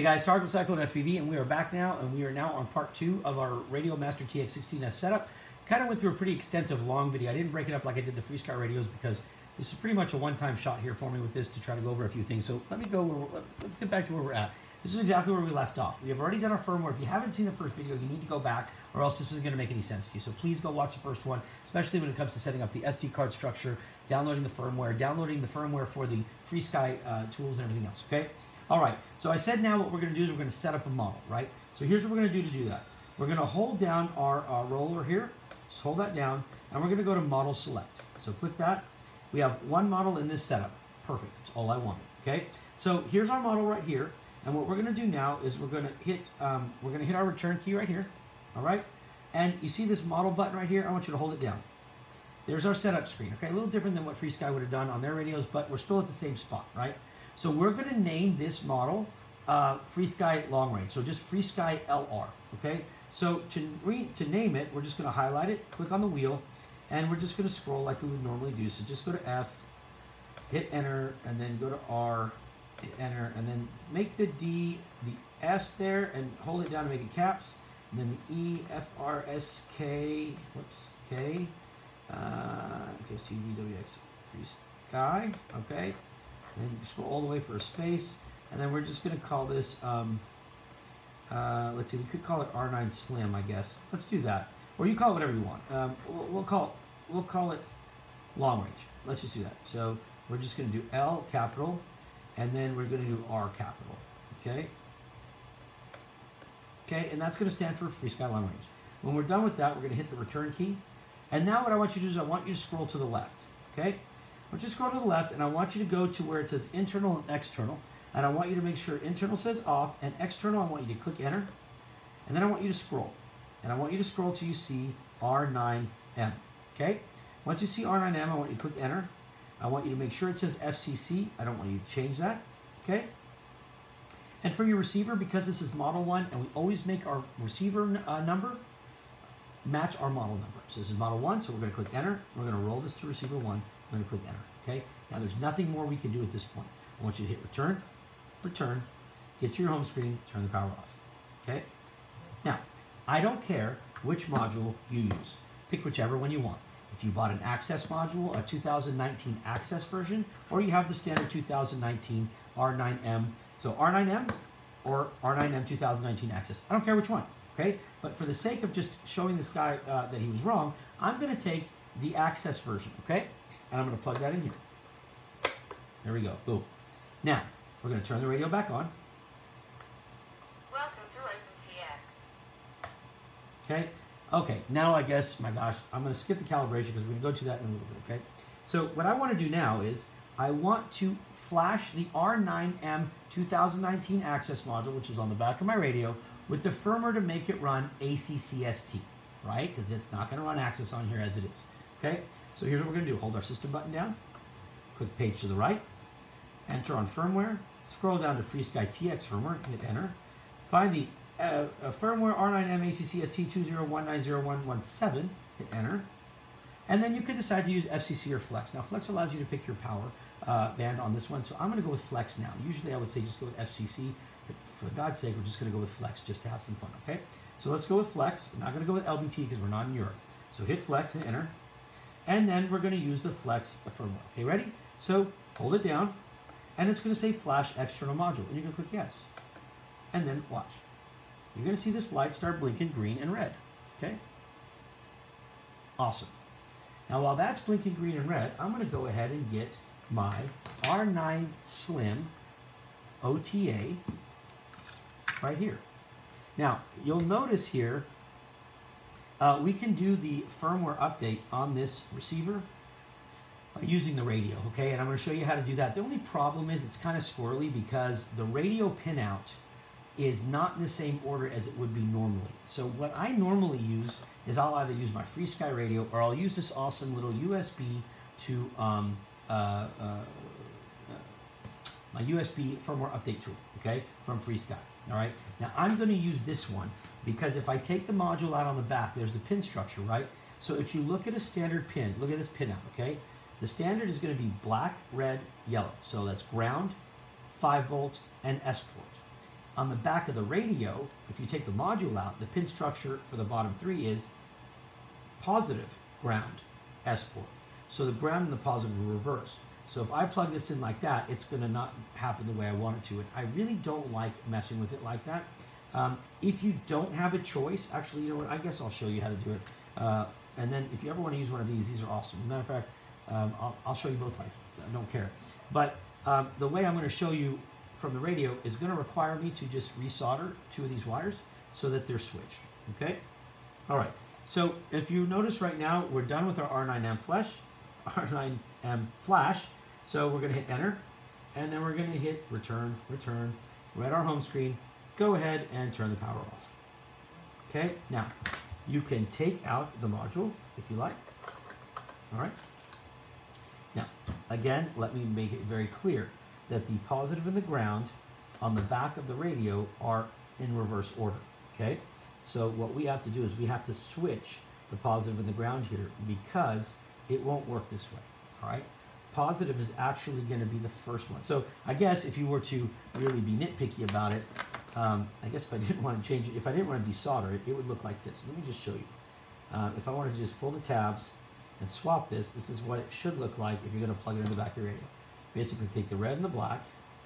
Hey guys, Target Cyclone FPV, and we are back now, and we are now on part two of our RadioMaster TX16S setup. Kind of went through a pretty extensive long video. I didn't break it up like I did the FreeSky radios because this is pretty much a one-time shot here for me with this to try to go over a few things. So let's get back to where we're at. This is exactly where we left off. We have already done our firmware. If you haven't seen the first video, you need to go back, or else this isn't going to make any sense to you. So please go watch the first one, especially when it comes to setting up the SD card structure, downloading the firmware for the FreeSky tools and everything else, okay? All right, so I said now what we're going to do is we're going to set up a model, right? So here's what we're going to do that. We're going to hold down our roller here, just hold that down, and we're going to go to Model Select. So click that. We have one model in this setup. Perfect. That's all I wanted, okay? So here's our model right here. And what we're going to do now is we're going to hit our return key right here, all right? And you see this model button right here? I want you to hold it down. There's our setup screen, okay? A little different than what FreeSky would have done on their radios, but we're still at the same spot, right? So we're going to name this model FreeSky Long Range, so just FreeSky LR, okay? So to name it, we're just going to highlight it, click on the wheel, and we're just going to scroll like we would normally do. So just go to F, hit Enter, and then go to R, hit Enter, and then make the D, the S there, and hold it down to make it caps, and then the E, F, R, S, K, whoops, K, goes to V, W, X, FreeSky, okay, and then scroll all the way for a space, and then we're just going to call this, let's see, we could call it R9 Slim, I guess, let's do that, or you call it whatever you want, we'll call it Long Range, let's just do that, so we're just going to do L capital, and then we're going to do R capital, okay? Okay, and that's going to stand for FreeSky Long Range. When we're done with that, we're going to hit the return key. And now what I want you to do is I want you to scroll to the left, okay? I want you to scroll to the left, and I want you to go to where it says internal and external, and I want you to make sure internal says off, and external, I want you to click enter, and then I want you to scroll. And I want you to scroll till you see R9M, okay? Once you see R9M, I want you to click enter. I want you to make sure it says FCC. I don't want you to change that, okay? And for your receiver, because this is model one, and we always make our receiver number match our model number. So this is model one, so we're gonna click enter. We're gonna roll this to receiver one. We're gonna click enter, okay? Now there's nothing more we can do at this point. I want you to hit return, return, get to your home screen, turn the power off, okay? Now, I don't care which module you use. Pick whichever one you want. If you bought an Access module, a 2019 Access version, or you have the standard 2019 R9M, so R9M or R9M 2019 Access. I don't care which one, okay? But for the sake of just showing this guy that he was wrong, I'm going to take the Access version, okay? And I'm going to plug that in here. There we go. Boom. Now, we're going to turn the radio back on. Welcome to OpenTX. Okay. Okay, now I guess, my gosh, I'm going to skip the calibration because we're going to go to that in a little bit, okay? So what I want to do now is I want to flash the R9M 2019 Access module, which is on the back of my radio, with the firmware to make it run ACCST, right? Because it's not going to run Access on here as it is, okay? So here's what we're going to do. Hold our system button down, click page to the right, enter on firmware, scroll down to FreeSky TX firmware, hit enter, find the firmware R9M ACCST 201901117, hit enter, and then you can decide to use FCC or Flex. Now Flex allows you to pick your power band on this one, so I'm going to go with Flex now. Usually I would say just go with FCC, but for God's sake, we're just going to go with Flex just to have some fun, okay? So let's go with Flex. I'm not going to go with LBT because we're not in Europe. So hit Flex and enter, and then we're going to use the Flex firmware. Okay, ready? So hold it down, and it's going to say Flash External Module, and you're going to click Yes, and then watch. You're going to see this light start blinking green and red, okay? Awesome. Now, while that's blinking green and red, I'm going to go ahead and get my R9 Slim OTA right here. Now, you'll notice here, we can do the firmware update on this receiver using the radio, okay? And I'm going to show you how to do that. The only problem is it's kind of squirrely because the radio pinout is not in the same order as it would be normally. So what I normally use is I'll either use my FreeSky radio or I'll use this awesome little USB to my USB firmware update tool, okay, from FreeSky, all right? Now I'm gonna use this one because if I take the module out on the back, there's the pin structure, right? So if you look at a standard pin, look at this pin out, okay? The standard is gonna be black, red, yellow. So that's ground, 5 volt, and S port. On the back of the radio, if you take the module out, the pin structure for the bottom three is positive ground S-port. So the ground and the positive are reversed. So if I plug this in like that, it's going to not happen the way I want it to. And I really don't like messing with it like that. If you don't have a choice, actually, you know what, I guess I'll show you how to do it. And then if you ever want to use one of these are awesome. As a matter of fact, I'll show you both ways. I don't care. But the way I'm going to show you from the radio is going to require me to just resolder two of these wires so that they're switched. Okay? All right. So if you notice right now, we're done with our R9M flash. So we're going to hit enter, and then we're going to hit return. We're at our home screen. Go ahead and turn the power off. Okay, now you can take out the module if you like. All right. Now, again, let me make it very clear that the positive and the ground on the back of the radio are in reverse order. Okay, so what we have to do is we have to switch the positive and the ground here because it won't work this way. All right. Positive is actually going to be the first one. So I guess if you were to really be nitpicky about it, I guess if I didn't want to change it, if I didn't want to desolder it, it would look like this. Let me just show you. If I wanted to just pull the tabs and swap this is what it should look like if you're going to plug it in the back of your radio. Basically take the red and the black.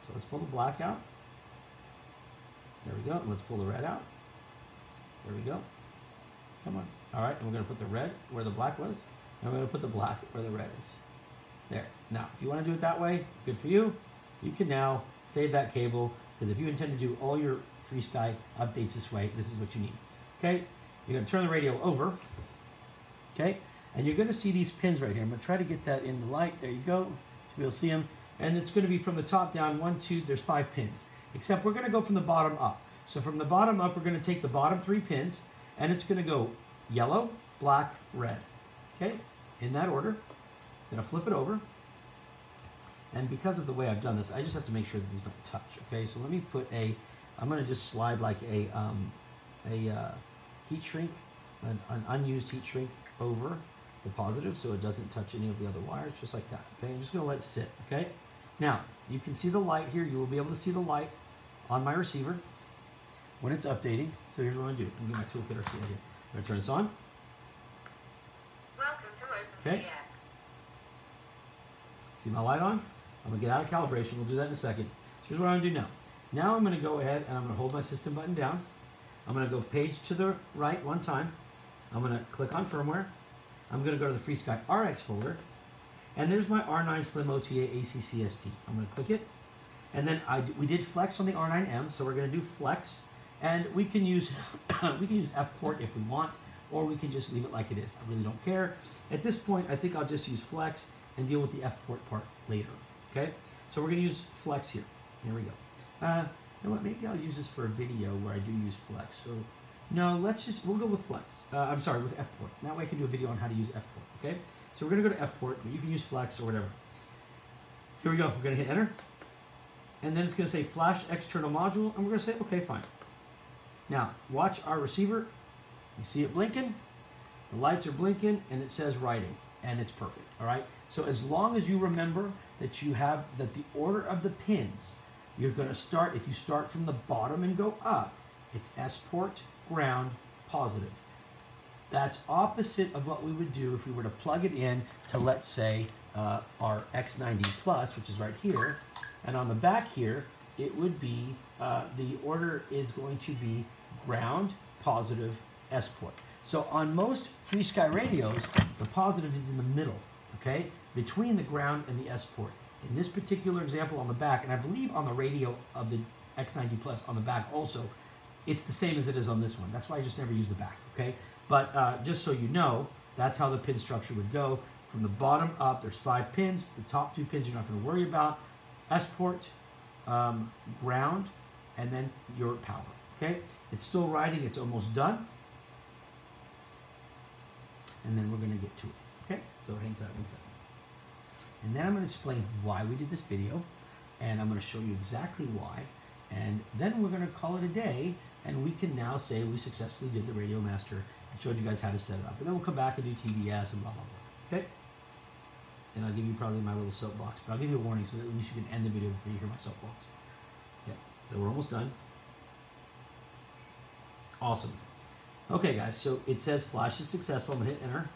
So let's pull the black out. There we go. And let's pull the red out. There we go. Come on. All right. And we're going to put the red where the black was. And we're going to put the black where the red is. There. Now, if you want to do it that way, good for you. You can now save that cable, because if you intend to do all your FreeSky updates this way, this is what you need. Okay? You're going to turn the radio over. Okay? And you're going to see these pins right here. I'm going to try to get that in the light. There you go. You'll see them. And it's going to be from the top down. One, two, there's 5 pins. Except we're going to go from the bottom up. So from the bottom up, we're going to take the bottom 3 pins, and it's going to go yellow, black, red. Okay? In that order. Going to flip it over, and because of the way I've done this, I just have to make sure that these don't touch. Okay, so let me put a, I'm going to just slide like a heat shrink, an unused heat shrink over the positive so it doesn't touch any of the other wires, just like that. Okay, I'm just going to let it sit. Okay, now you can see the light here. You will be able to see the light on my receiver when it's updating. So here's what I'm going to do. I'm going to get my toolkit RC right here. I'm going to turn this on. Welcome to OpenTX. Okay. See my light on? I'm going to get out of calibration. We'll do that in a second. So here's what I'm going to do now. Now I'm going to go ahead and I'm going to hold my system button down. I'm going to go page to the right one time. I'm going to click on firmware. I'm going to go to the FreeSky RX folder. And there's my R9 Slim OTA ACCST. I'm going to click it. And then we did flex on the R9M, so we're going to do flex. And we can use F port if we want, or we can just leave it like it is. I really don't care. At this point, I think I'll just use flex and deal with the F port part later, okay? So we're gonna use flex here. Here we go. You know what, maybe I'll use this for a video where I do use flex. So, no, we'll go with flex. I'm sorry, with F port. That way I can do a video on how to use F port, okay? So we're gonna go to F port, but you can use flex or whatever. Here we go, we're gonna hit enter. And then it's gonna say flash external module, and we're gonna say, okay, fine. Now, watch our receiver. You see it blinking, the lights are blinking, and it says writing, and it's perfect, all right? So as long as you remember that you have that the order of the pins, you're going to start, if you start from the bottom and go up, it's S port, ground, positive. That's opposite of what we would do if we were to plug it in to, let's say, our X90+, which is right here. And on the back here, it would be, the order is going to be ground, positive, S port. So on most FreeSky radios, the positive is in the middle, okay, between the ground and the S port. In this particular example on the back, and I believe on the radio of the X90+ on the back also, it's the same as it is on this one. That's why I just never use the back, okay? But just so you know, that's how the pin structure would go. From the bottom up, there's 5 pins. The top 2 pins you're not going to worry about. S port, ground, and then your power, okay? It's still writing. It's almost done. And then we're going to get to it. Okay, so hang tight 1 second. And then I'm going to explain why we did this video, and I'm going to show you exactly why, and then we're going to call it a day, and we can now say we successfully did the RadioMaster and showed you guys how to set it up. And then we'll come back and do TVS and blah, blah, blah. Okay? And I'll give you probably my little soapbox, but I'll give you a warning so that at least you can end the video before you hear my soapbox. Okay, so we're almost done. Awesome. Okay guys, so it says flash is successful. I'm gonna hit enter.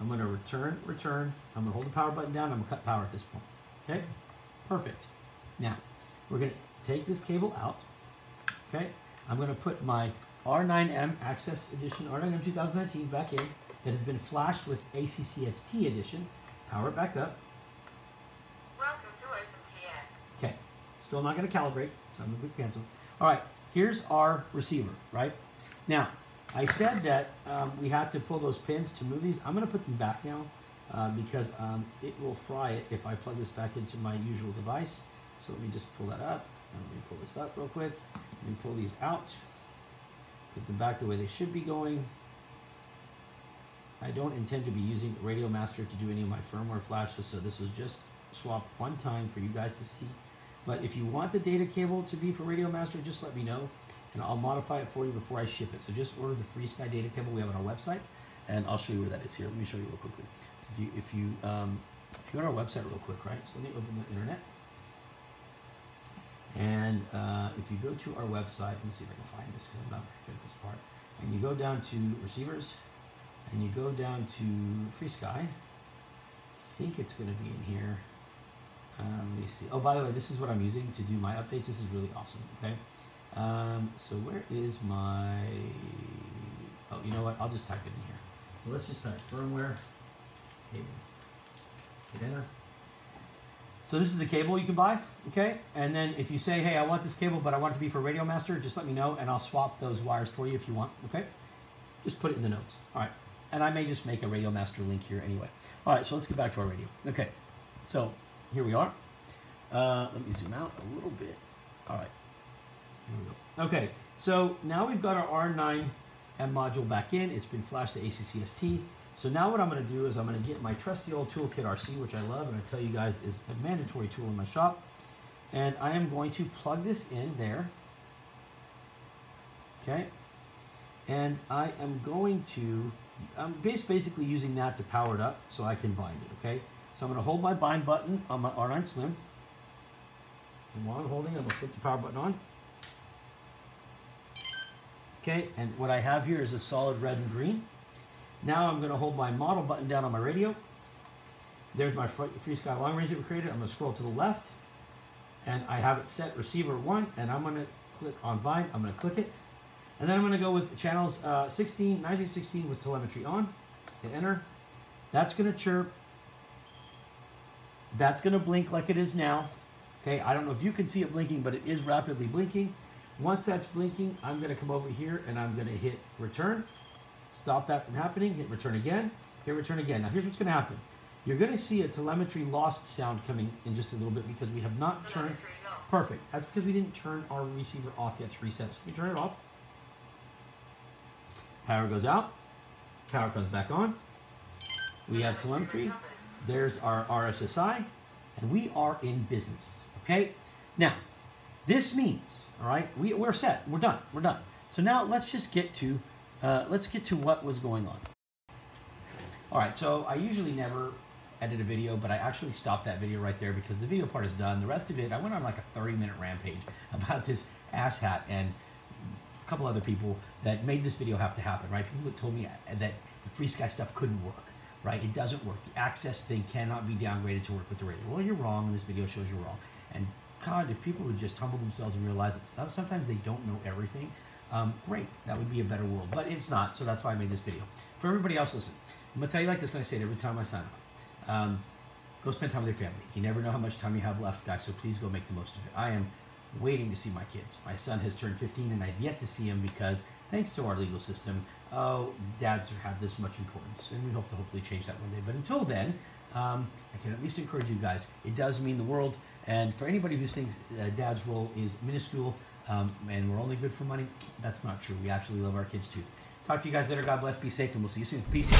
I'm gonna return. I'm gonna hold the power button down. I'm gonna cut power at this point. Okay, perfect. Now, we're gonna take this cable out. Okay, I'm gonna put my R9M Access Edition, R9M 2019 back in, that has been flashed with ACCST Edition. Power it back up. Welcome to OpenTX. Okay, still not gonna calibrate, so I'm gonna cancel. All right, here's our receiver, right? Now, I said that we had to pull those pins to move these. I'm going to put them back now because it will fry it if I plug this back into my usual device. So let me just pull that up. Let me pull this up real quick. Let me pull these out. Put them back the way they should be going. I don't intend to be using RadioMaster to do any of my firmware flashes, so this was just swapped one time for you guys to see. But if you want the data cable to be for RadioMaster, just let me know, and I'll modify it for you before I ship it. So just order the FreeSky data cable we have on our website, and I'll show you where that is here. Let me show you real quickly. So if you go to our website real quick, right? So let me open the internet. And if you go to our website, let me see if I can find this because I'm not very good at this part. And you go down to receivers, and you go down to FreeSky. I think it's going to be in here. Let me see. Oh, by the way, this is what I'm using to do my updates. This is really awesome, okay? So where is my, oh, you know what? I'll just type it in here. So let's just type firmware cable. Hit enter. So this is the cable you can buy, okay? And then if you say, hey, I want this cable, but I want it to be for RadioMaster, just let me know, and I'll swap those wires for you if you want, okay? Just put it in the notes, all right? And I may just make a RadioMaster link here anyway. All right, so let's get back to our radio. Okay, so here we are. Let me zoom out a little bit. All right. Okay, so now we've got our R9M module back in. It's been flashed to ACCST. So now what I'm going to do is I'm going to get my trusty old toolkit RC, which I love, and I tell you guys is a mandatory tool in my shop. And I am going to plug this in there. Okay, and I am going to, I'm basically using that to power it up so I can bind it. Okay, so I'm going to hold my bind button on my R9 Slim. And while I'm holding it, I'm going to flip the power button on. Okay, and what I have here is a solid red and green. Now I'm going to hold my model button down on my radio. There's my FreeSky long range that we created. I'm going to scroll to the left, and I have it set receiver 1, and I'm going to click on bind. I'm going to click it, and then I'm going to go with channels 16, 19, 16 with telemetry on. Hit enter. That's going to chirp. That's going to blink like it is now. Okay, I don't know if you can see it blinking, but it is rapidly blinking. Once that's blinking, I'm gonna come over here and I'm gonna hit return. Stop that from happening, hit return again, hit return again. Now here's what's gonna happen. You're gonna see a telemetry lost sound coming in just a little bit because we have not turned, perfect. That's because we didn't turn our receiver off yet to reset. So we turn it off. Power goes out, power comes back on. We have telemetry, there's our RSSI, and we are in business, okay? Now, this means, all right, we're set. We're done. We're done. So now let's just get to, what was going on. All right, so I usually never edit a video, but I actually stopped that video right there because the video part is done. The rest of it, I went on like a 30-minute rampage about this asshat and a couple other people that made this video have to happen, right? People that told me that the FreeSky stuff couldn't work, right? It doesn't work. The access thing cannot be downgraded to work with the radio. Well, you're wrong, and this video shows you're wrong. And God, if people would just humble themselves and realize that sometimes they don't know everything, great, that would be a better world. But it's not, so that's why I made this video. For everybody else, listen, I'm gonna tell you like this, and I say it every time I sign off. Go spend time with your family. You never know how much time you have left, guys, so please go make the most of it. I am waiting to see my kids. My son has turned 15, and I've yet to see him because thanks to our legal system, oh, dads have this much importance, and we hope to hopefully change that one day. But until then, I can at least encourage you guys. It does mean the world. And for anybody who thinks dad's role is minuscule and we're only good for money, that's not true. We actually love our kids too. Talk to you guys later. God bless. Be safe, and we'll see you soon. Peace.